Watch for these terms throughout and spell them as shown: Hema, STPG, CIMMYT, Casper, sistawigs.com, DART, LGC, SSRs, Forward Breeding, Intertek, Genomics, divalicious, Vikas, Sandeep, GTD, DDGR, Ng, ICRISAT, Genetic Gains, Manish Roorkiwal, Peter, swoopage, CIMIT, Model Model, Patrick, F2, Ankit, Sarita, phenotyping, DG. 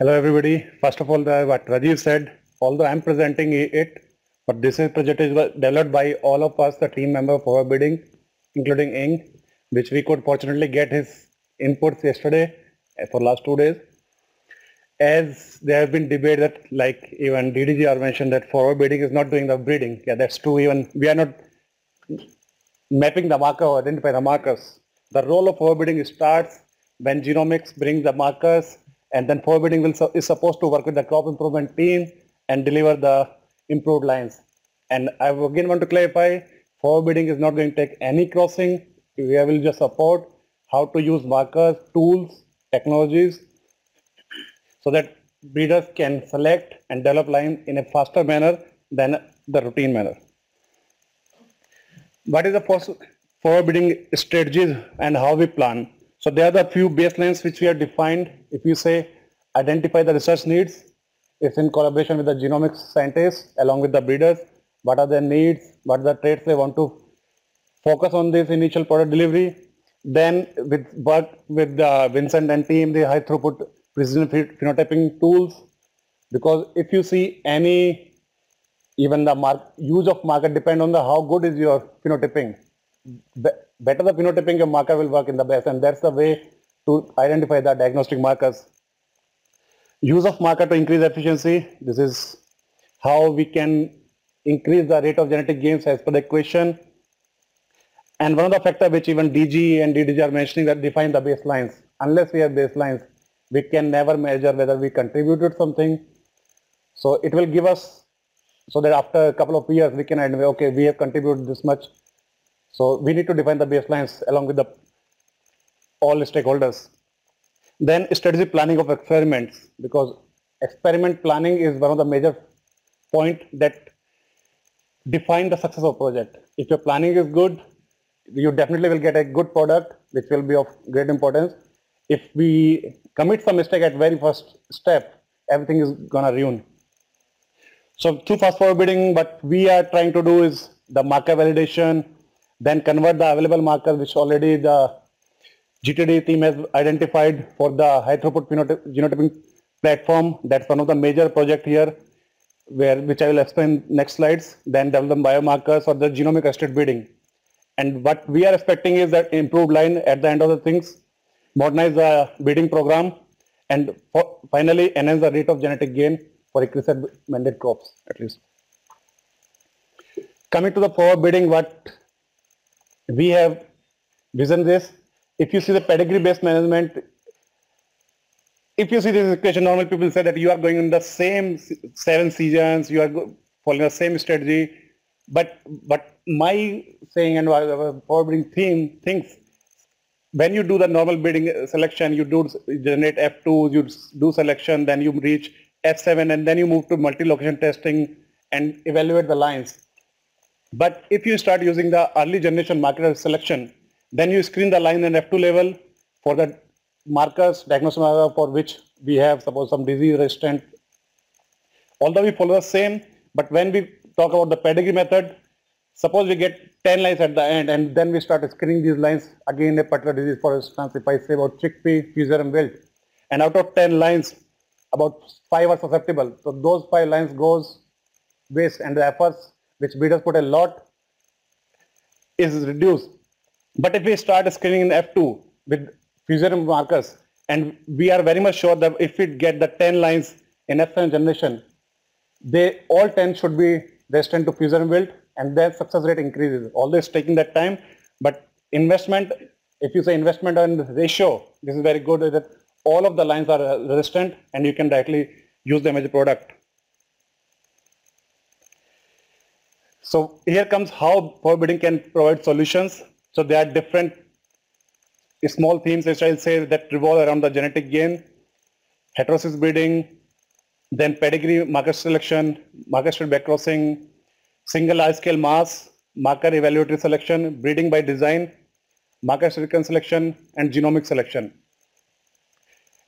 Hello everybody. First of all, what Rajiv said, although I'm presenting it, but this is project is developed by all of us, the team member of Forward Breeding, including Ng, which we could fortunately get his inputs yesterday for last 2 days. As there have been debate that, like even DDGR mentioned, that forward breeding is not doing the breeding. Yeah, that's true. Even we are not mapping the marker or identifying the markers. The role of forward breeding starts when genomics brings the markers, and then forward breeding is supposed to work with the crop improvement team and deliver the improved lines. And I again want to clarify, forward breeding is not going to take any crossing. We will just support how to use markers, tools, technologies, so that breeders can select and develop lines in a faster manner than the routine manner. What is the forward breeding strategies and how we plan? So there are the few baselines which we have defined. If you say identify the research needs, it's in collaboration with the genomics scientists along with the breeders. What are their needs? What are the traits they want to focus on this initial product delivery? Then with work with Vincent and team, the high throughput precision phenotyping tools, because if you see any, even the use of marker depend on the how good is your phenotyping. Better the phenotyping, your marker will work in the best, and that's the way to identify the diagnostic markers. Use of marker to increase efficiency. This is how we can increase the rate of genetic gains as per the equation. And one of the factors which even DG and DDG are mentioning, that define the baselines. Unless we have baselines, we can never measure whether we contributed something. So it will give us, so that after a couple of years we can identify, okay, we have contributed this much. So we need to define the baselines along with the all stakeholders. Then strategic planning of experiments, because experiment planning is one of the major points that define the success of project. If your planning is good, you definitely will get a good product which will be of great importance. If we commit some mistake at very first step, everything is gonna ruin. So through fast forward breeding, what we are trying to do is the marker validation, then convert the available marker which already the GTD team has identified for the high throughput genotyping platform. That's one of the major project here, which I will explain next slides. Then develop biomarkers or the genomic assisted breeding. And what we are expecting is that improved line at the end of the things, modernize the breeding program, and finally enhance the rate of genetic gain for ICRISAT mandate crops at least. Coming to the forward breeding, what we have vision this. If you see the pedigree based management, if you see this equation, normal people say that you are going in the same 7 seasons, you are following the same strategy. But my saying and our forward breeding team thinks, when you do the normal breeding selection, you do generate F2, you do selection, then you reach F7, and then you move to multi-location testing and evaluate the lines. But if you start using the early generation marker selection, then you screen the line in F2 level for the markers, diagnostic marker for which we have suppose some disease resistant. Although we follow the same, but when we talk about the pedigree method, suppose we get 10 lines at the end, and then we start screening these lines again a particular disease. For instance, if I say about chickpea, fusarium, and wilt, and out of 10 lines, about 5 are susceptible. So those 5 lines goes waste, and the efforts which breeders put a lot is reduced. But if we start screening in F2 with fusarium markers, and we are very much sure that if we get the 10 lines in F7 generation, they all 10 should be resistant to fusarium wilt, and their success rate increases. Although it's taking that time, but investment, if you say investment and ratio, this is very good that all of the lines are resistant and you can directly use them as a product. So here comes how forward breeding can provide solutions. So there are different small themes, which I'll say, that revolve around the genetic gain, heterosis breeding, then pedigree marker selection, marker straight backcrossing, single large scale mass, marker evaluatory selection, breeding by design, marker selection, and genomic selection.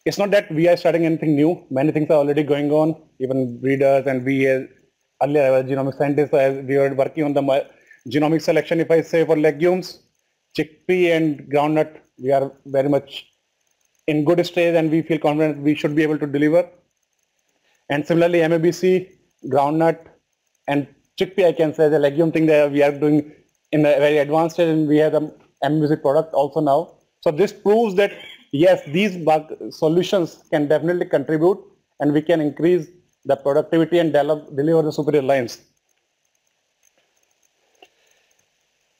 It's not that we are starting anything new. Many things are already going on. Even breeders and we as earlier as genomic scientists, we were working on the genomic selection. If I say for legumes, chickpea and groundnut, we are very much in good stage and we feel confident we should be able to deliver. And similarly, MABC, groundnut, and chickpea, I can say, the legume thing that we are doing in a very advanced stage, and we have the MABC product also now. So this proves that, yes, these solutions can definitely contribute, and we can increase the productivity and deliver the superior lines.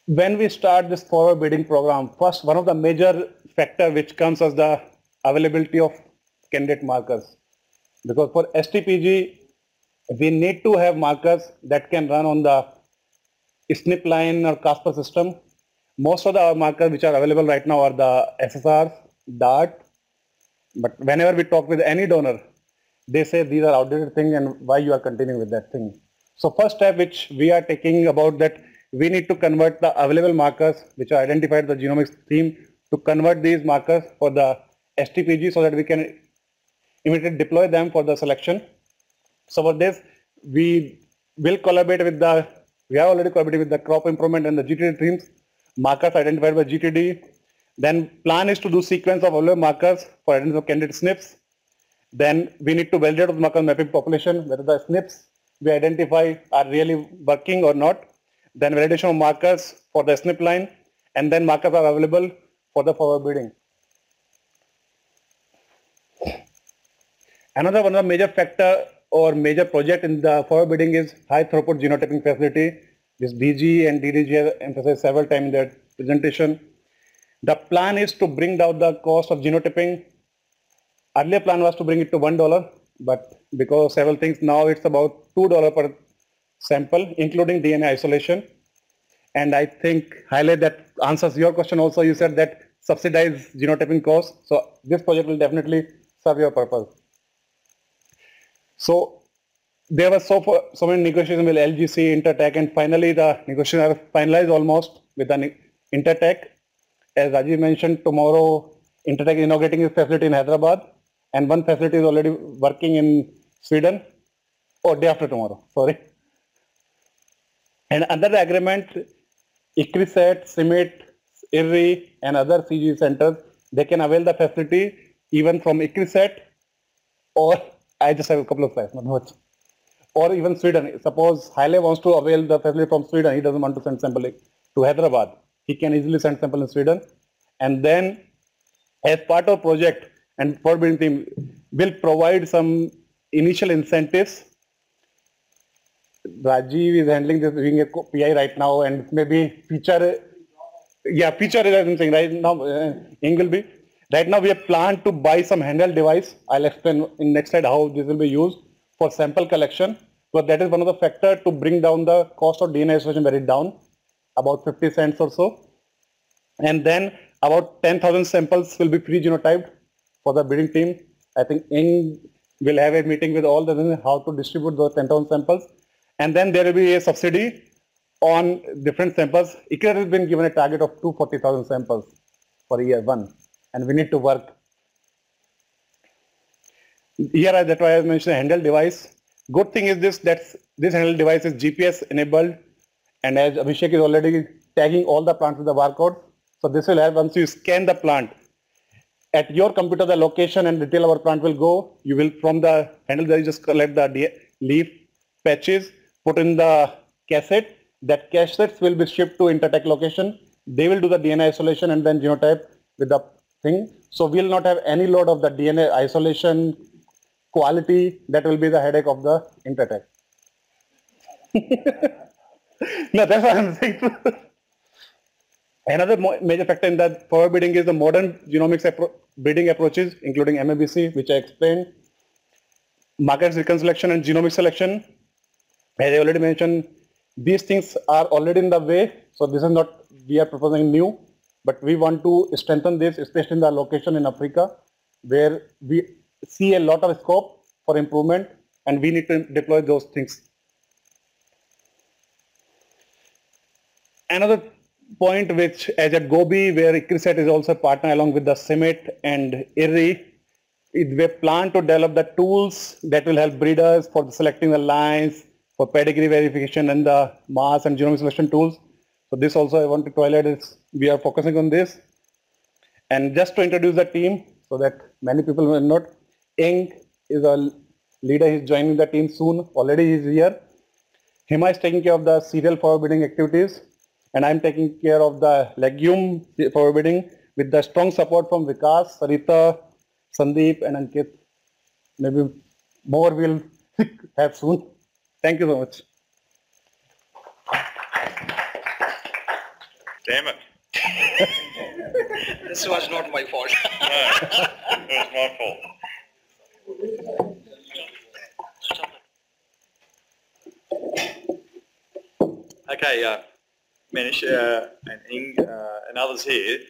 When we start this forward breeding program, first, one of the major factor which comes as the availability of candidate markers. Because for STPG, we need to have markers that can run on the SNP line or Casper system. Most of our markers which are available right now are the SSRs, DART. But whenever we talk with any donor, they say these are outdated things and why you are continuing with that thing. So first step which we are taking about that, we need to convert the available markers which are identified by the genomics team, to convert these markers for the STPG so that we can immediately deploy them for the selection. So for this, we will collaborate with the, we are already collaborating with the crop improvement and the GTD teams, markers identified by GTD. Then plan is to do sequence of available markers for identifying candidate SNPs. Then we need to validate the marker mapping population, whether the SNPs we identify are really working or not. Then validation of markers for the SNP line, and then markers are available for the forward breeding. Another one of the major factor or major project in the forward breeding is high throughput genotyping facility. This DG and DDGR emphasized several times in their presentation. The plan is to bring down the cost of genotyping. Earlier plan was to bring it to $1, but because of several things, now it's about $2 per sample, including DNA isolation. And I think, highlight, that answers your question also. You said that subsidize genotyping costs. So this project will definitely serve your purpose. So there were so many negotiations with LGC, Intertek, and finally the negotiations are finalized almost with the Intertek. As Rajiv mentioned, tomorrow Intertek is inaugurating its facility in Hyderabad, and one facility is already working in Sweden, or day after tomorrow, sorry. And under the agreement, ICRISAT, CIMIT, IRRI, and other CG centers, they can avail the facility even from ICRISAT, or I just have a couple of slides, not much. Or even Sweden. Suppose Haile wants to avail the facility from Sweden, he doesn't want to send sample to Hyderabad. He can easily send sample in Sweden. And then, as part of project, and forward breeding team will provide some initial incentives. Rajiv is handling this, doing a PI right now, and maybe Peter, yeah, Peter is something right now. Ng will be right now. We have planned to buy some handheld device. I'll explain in next slide how this will be used for sample collection. So that is one of the factor to bring down the cost of DNA isolation very down, about 50 cents or so, and then about 10,000 samples will be pre-genotyped for the breeding team. I think Ng will have a meeting with all the how to distribute those 10,000 samples. And then there will be a subsidy on different samples. ICRISAT has been given a target of 240,000 samples for year one, and we need to work. Here, that's why I mentioned a handheld device. Good thing is this handheld device is GPS enabled, and as Abhishek is already tagging all the plants with the barcode, so this will help once you scan the plant. At your computer, the location and detail of our plant will go. You will, from the handheld device, just collect the leaf patches, put in the cassette. That cassettes will be shipped to Intertek location. They will do the DNA isolation and then genotype with the thing. So we'll not have any load of the DNA isolation quality. That will be the headache of the Intertek. No, that's what I'm saying. Another major factor in that forward breeding is the modern genomics breeding approaches, including MABC, which I explained, marker reconstruction and genomic selection. As I already mentioned, these things are already in the way, so this is not, we are proposing new, but we want to strengthen this, especially in the location in Africa, where we see a lot of scope for improvement, and we need to deploy those things. Another point which, as at GOBI, where ICRISAT is also a partner along with the CIMMYT and IRRI, we plan to develop the tools that will help breeders for selecting the lines, for pedigree verification, and the mass and genomic selection tools. So this also I want to highlight is we are focusing on this. And just to introduce the team so that many people will not, Ng is a leader is joining the team soon. Already he is here. Hema is taking care of the cereal forward breeding activities, and I am taking care of the legume forward breeding with the strong support from Vikas, Sarita, Sandeep and Ankit. Maybe more will have soon. Thank you so much. Damn it. This was not my fault. No, it was my fault. Okay, Manish and Ng and others here,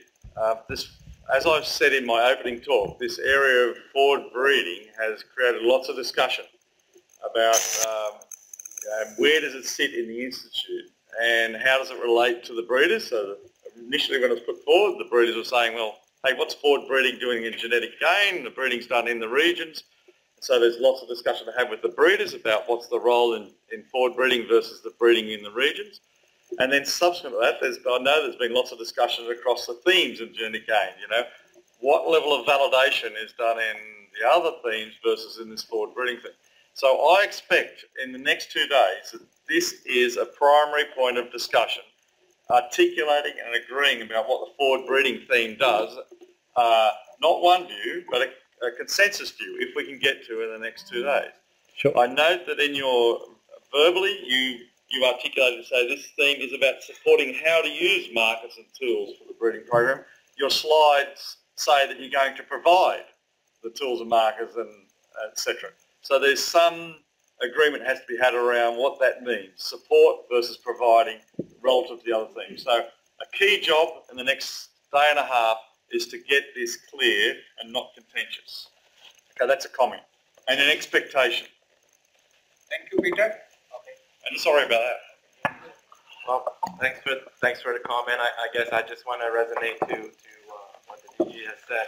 this, as I've said in my opening talk, this area of forward breeding has created lots of discussion about where does it sit in the institute and how does it relate to the breeders. So initially when it was put forward, the breeders were saying, well, hey, what's forward breeding doing in genetic gain? The breeding's done in the regions. So there's lots of discussion to have with the breeders about what's the role in forward breeding versus the breeding in the regions. And then subsequent to that, I know there's been lots of discussion across the themes of genetic gain, you know. What level of validation is done in the other themes versus in this forward breeding thing? So I expect in the next 2 days that this is a primary point of discussion, articulating and agreeing about what the forward breeding theme does. Not one view, but a consensus view, if we can get to in the next 2 days. Sure. I note that in your verbally, you articulated to say this theme is about supporting how to use markets and tools for the breeding program. Your slides say that you're going to provide the tools and markers and etc. So there's some agreement has to be had around what that means, support versus providing relative to the other things. So a key job in the next day and a half is to get this clear and not contentious. Okay, that's a comment and an expectation. Thank you, Peter. And sorry about that. Well, thanks for the comment. I guess I just want to resonate to what the DG has said.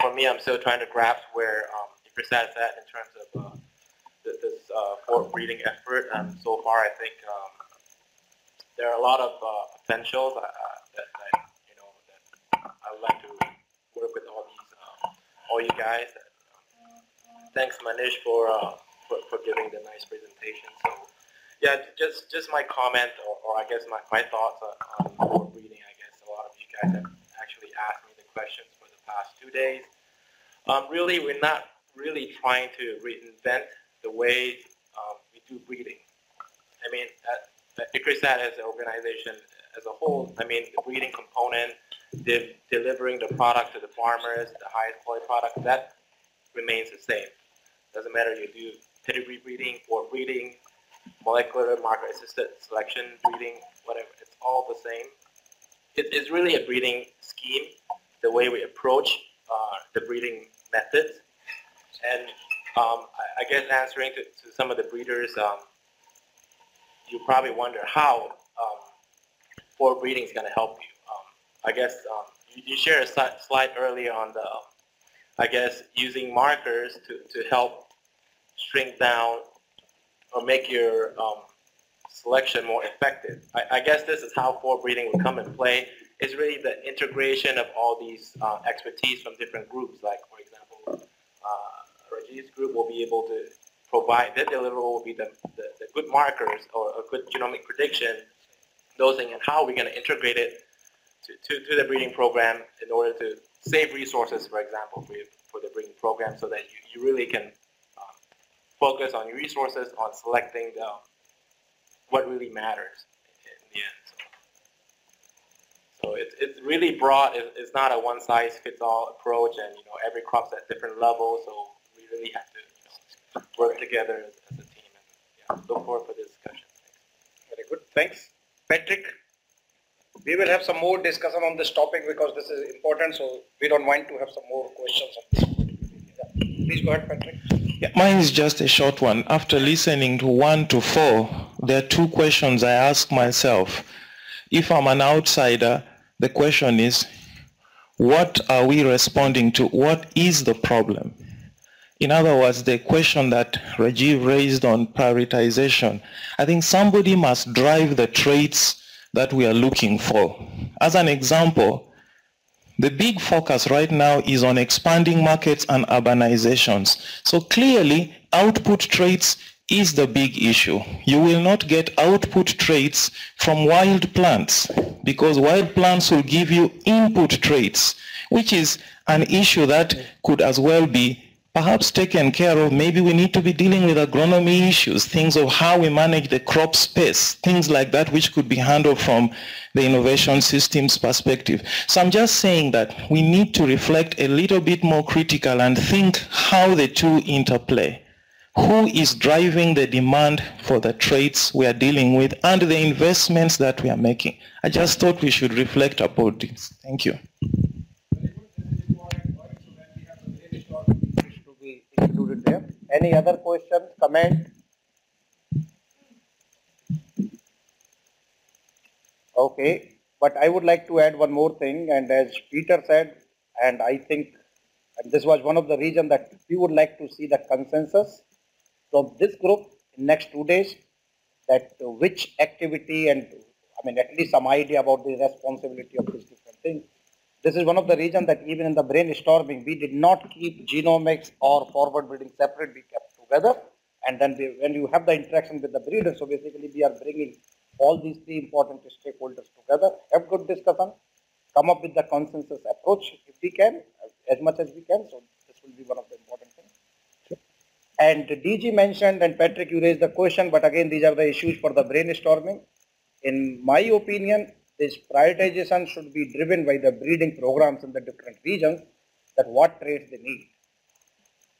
For me, I'm still trying to grasp where ICRISAT is at in terms of this forward breeding effort. And so far, I think there are a lot of potentials that you know that I would like to work with all you guys. Thanks, Manish, for giving the nice presentation. So yeah, just my comment or I guess my thoughts on forward breeding. I guess a lot of you guys have actually asked me the questions for the past 2 days. Really, we're not really trying to reinvent the way we do breeding. I mean, at ICRISAT as an organization as a whole, I mean, the breeding component, delivering the product to the farmers, the highest quality product, that remains the same. Doesn't matter you do pedigree breeding, forward breeding, molecular marker-assisted selection breeding, whatever, it's all the same. It's really a breeding scheme, the way we approach the breeding methods. And I guess answering to some of the breeders, you probably wonder how forward breeding is going to help you. I guess you shared a slide earlier on the, I guess, using markers to help shrink down or make your selection more effective. I guess this is how forward breeding will come in play. It's really the integration of all these expertise from different groups. Like, for example, Rajiv's group will be able to provide, their deliverable will be the good markers or a good genomic prediction, dosing, and how we're going to integrate it to the breeding program in order to save resources, for example, for the breeding program, so that you really can focus on your resources on selecting what really matters in the end. So it's really broad. It's not a one-size-fits-all approach, and you know every crop's at different levels. So we really have to work together as a team. And yeah, look forward for this discussion. Very good. Thanks, Patrick. We will have some more discussion on this topic because this is important. So we don't mind to have some more questions on this. Yeah. Please go ahead, Patrick. Yeah, mine is just a short one. After listening to 1 to 4, there are two questions I ask myself. If I'm an outsider, the question is, what are we responding to? What is the problem? In other words, the question that Rajiv raised on prioritization, I think somebody must drive the traits that we are looking for. As an example, The big focus right now is on expanding markets and urbanizations. So clearly, output traits is the big issue. You will not get output traits from wild plants because wild plants will give you input traits, which is an issue that could as well be perhaps taken care of. Maybe we need to be dealing with agronomy issues, things of how we manage the crop space, things like that, which could be handled from the innovation systems perspective. So I'm just saying that we need to reflect a little bit more critical and think how the two interplay. Who is driving the demand for the traits we are dealing with and the investments that we are making? I just thought we should reflect about this. Thank you. Any other questions, comment? Okay, but I would like to add one more thing, and as Peter said, and I think, and this was one of the reasons that we would like to see the consensus from this group in next 2 days, that which activity and I mean at least some idea about the responsibility of these different things. This is one of the reasons that even in the brainstorming, we did not keep genomics or forward breeding separate, we kept together. And then we, when you have the interaction with the breeders, so basically we are bringing all these three important stakeholders together, have good discussion, come up with the consensus approach if we can, as much as we can. So this will be one of the important things. Sure. And DG mentioned, and Patrick, you raised the question, but again, these are the issues for the brainstorming. In my opinion, this prioritization should be driven by the breeding programs in the different regions, that what traits they need.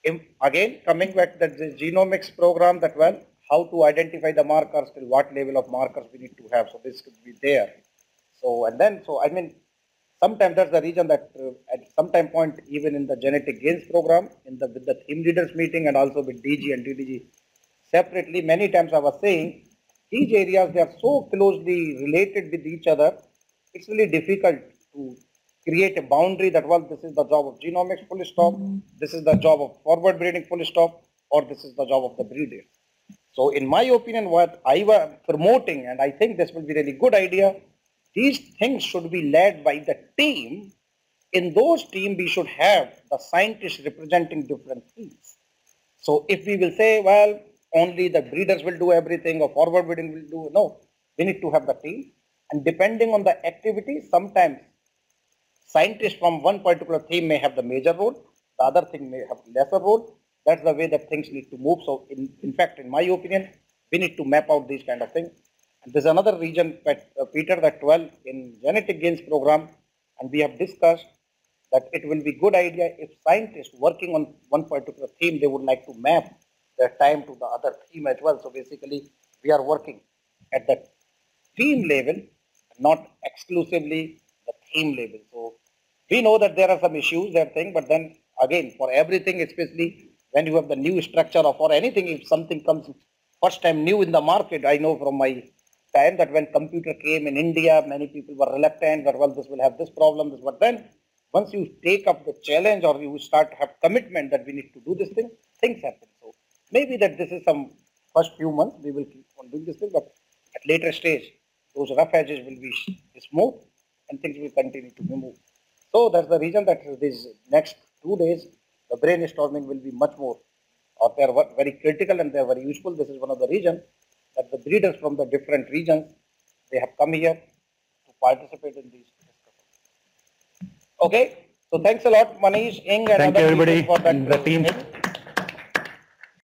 If, again, coming back to the genomics program, that well, how to identify the markers, till what level of markers we need to have. So this could be there. So, and then, so I mean, sometimes that's the reason that at some time point, even in the genetic gains program, in the, with the team leaders meeting and also with DG and DDG separately, many times I was saying, these areas, they are so closely related with each other, it's really difficult to create a boundary that, well, this is the job of genomics, full stop, this is the job of forward breeding, full stop, or this is the job of the breeder. So in my opinion, what I was promoting, and I think this will be really good idea, these things should be led by the team. In those teams, we should have the scientists representing different fields. So if we will say, well, only the breeders will do everything or forward breeding will do, no, we need to have the team. And depending on the activity, sometimes scientists from one particular team may have the major role, the other thing may have lesser role. That's the way that things need to move. So in fact, in my opinion, we need to map out these kind of things. And there's another region, Peter, that well, in genetic gains program, and we have discussed that it will be good idea if scientists working on one particular theme, they would like to map their time to the other team as well. So basically, we are working at the team level, not exclusively the theme level. So we know that there are some issues, that thing, but then again, for everything, especially when you have the new structure of, or anything, if something comes first time new in the market, I know from my time that when computer came in India, many people were reluctant that, well, this will have this problem, this, but then once you take up the challenge or you start to have commitment that we need to do this thing, things happen. So maybe that this is some first few months we will keep on doing this thing, but at later stage, those rough edges will be smooth and things will continue to be moved. So that's the reason that these next 2 days, the brainstorming will be much more, or they are very critical and they are very useful. This is one of the reasons that the breeders from the different regions, they have come here to participate in these discussions. Okay, so thanks a lot, Manish, Ng, and thank you everybody for that. The team.